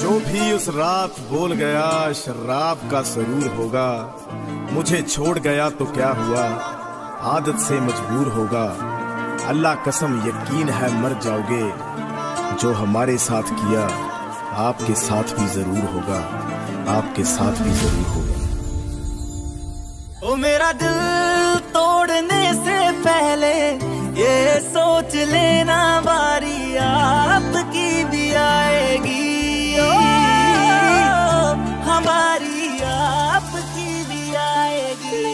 जो भी उस रात बोल गया शराब का सरूर होगा, मुझे छोड़ गया तो क्या हुआ, आदत से मजबूर होगा। अल्लाह कसम यकीन है मर जाओगे, जो हमारे साथ किया आपके साथ भी जरूर होगा, आपके साथ भी जरूर होगा। ओ मेरा दिल तोड़ने से पहले ये सोच लेना बारी आपकी भी आएगी, हमारी आपकी भी आएगी।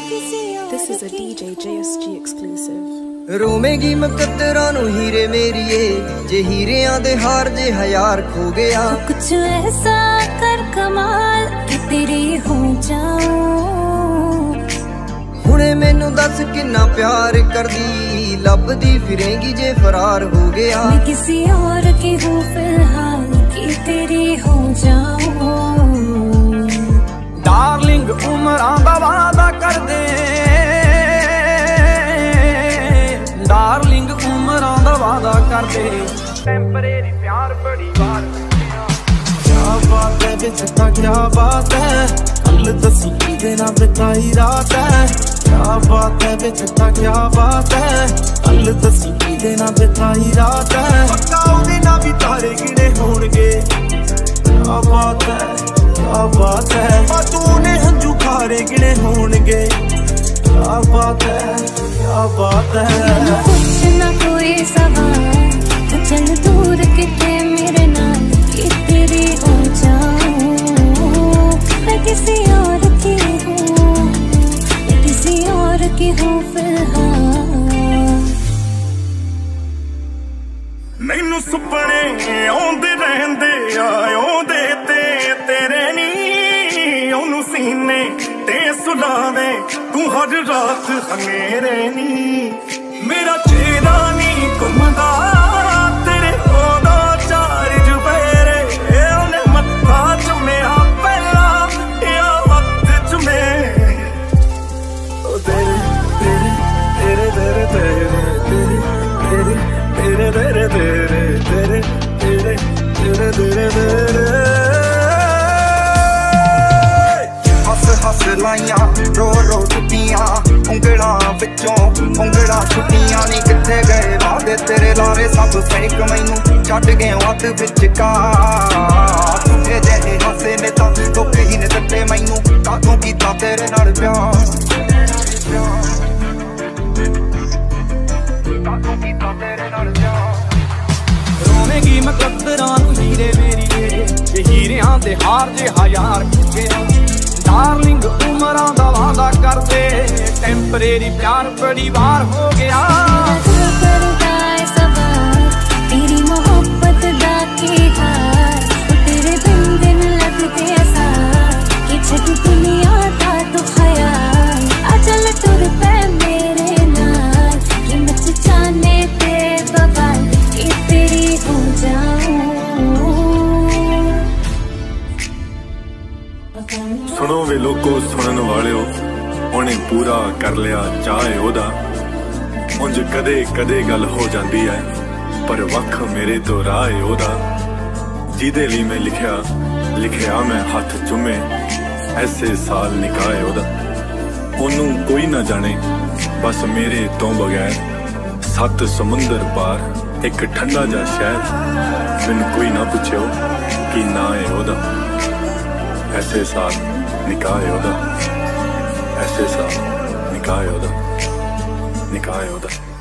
This is a DJ JSG exclusive। रोमेगी मकतरा नू हीरे मेरिए, जे हीरियां दे हार जे हजार खो गया। कुछ ऐसा कर कमाल कि तेरे हो जाऊं। हुणे मैनू दस किन्ना प्यार कर दी, लभदी फिरेंगी जे फरार हो गया। मैं किसी और की हूँ फिलहाल कि तेरे हो जाऊं। डार्लिंग उमरा वादा कर दे, डार्लिंग उमरा वादा कर दे, टेंपरेरी प्यार बड़ी बात। क्या बात है बेचता, क्या बात है, कल दसी देना बिताई रात है। क्या बात है बेचता, क्या बात है, कल दसी देना बिताई रात है। पक्का उन्हें ना भी तारे गिने होंगे। क्या बात है, क्या बात है, तूने हंजू खारे गिने होंगे। क्या बात है, क्या बात है, कुछ ना कोई सवाल चल दूर कितने मेरे नाल कि तेरे हो जाऊं। मैं किसी और की हूँ, मैं किसी और की हूँ फिलहाल। मैनू सुपने आंदे रहंदे आयो दे तेरे नी, ओनू सीने ते सुलावे तू हर रात हनेरे नी। मेरा चेहरा नी घुमदा तेरे होदा चार जुबेरे, ओने मत्था चुम्या पहला या वक्त चुमे। तेरे तेरे तेरे तेरे तेरे तेरे तेरे तेरे तेरे तेरे तेरे तेरे तेरे। हस लाइया रो रो टुटिया उंगला पिछों उंगला छुट्टिया नी, किथे गए वादे तेरे लारे सब फेंक मैनू छड्ड गए हथ विच का। तुझे जहे हसे ने तां टोके ही ने दते मैनू, कातों कीता तेरे नाल प्यार, कातों कीता तेरे नाल प्यार। रोवेगी मकदरां नू हीरे मेरी ये हीरियां दे हार जे हजार खो गया। डार्लिंग उमरा दा वादा कर दे, टेंपरेरी प्यार बड़ी बार हो गया। तेरी मोहब्बत दा की हार, तेरे बिन दिन लगदे आसार कि छड्ड दुनिया दा तू ख्याल। अचल तुर पे मेरे नाल कि मच जाने ते बवाल कि तेरी हो जाऊं। सुनो वे लोगो सुनन वालियो, उन्हें पूरा कर लिया चाहे ओदा। उंज कदे कदे गल हो जाती है पर वख मेरे तो राह ओदा। जिदे लिए मैं लिखया लिखया मैं हाथ चुमे ऐसे साल निकाए ओदा। ओनू कोई ना जाने बस मेरे तो बगैर, सत समुंदर पार एक ठंडा जा शहर, मैनू कोई ना पूछो कि ना है ओदा। ऐसे साथ निकाय ओदा, ऐसे साथ निकाय ओदा, निकाय ओदा।